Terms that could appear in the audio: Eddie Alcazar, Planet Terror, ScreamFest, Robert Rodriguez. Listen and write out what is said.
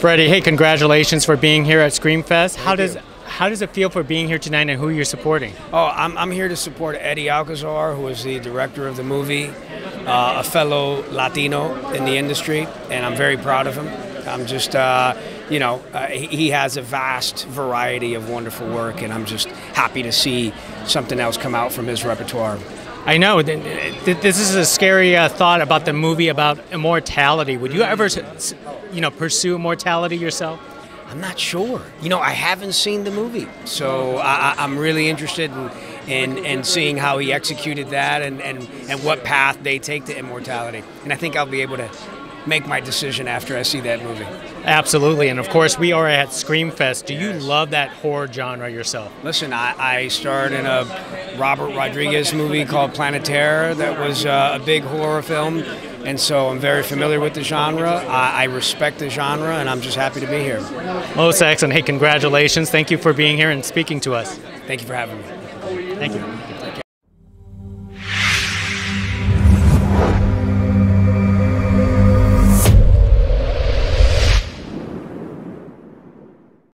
Freddie, hey, congratulations for being here at ScreamFest. How does it feel for being here tonight and who you're supporting? Oh, I'm here to support Eddie Alcazar, who is the director of the movie, a fellow Latino in the industry, and I'm very proud of him. I'm just, you know, he has a vast variety of wonderful work, and I'm just happy to see something else come out from his repertoire. I know, this is a scary thought about the movie about immortality. Would you ever, you know, pursue immortality yourself? I'm not sure. You know, I haven't seen the movie, so I'm really interested in seeing how he executed that and what path they take to immortality. And I think I'll be able to make my decision after I see that movie. Absolutely, and of course we are at ScreamFest. Do you love that horror genre yourself? Listen, I starred in a Robert Rodriguez movie called Planet Terror that was a big horror film, and so I'm very familiar with the genre. I respect the genre, and I'm just happy to be here. Most excellent. Hey, congratulations. Thank you for being here and speaking to us. Thank you for having me. Thank you.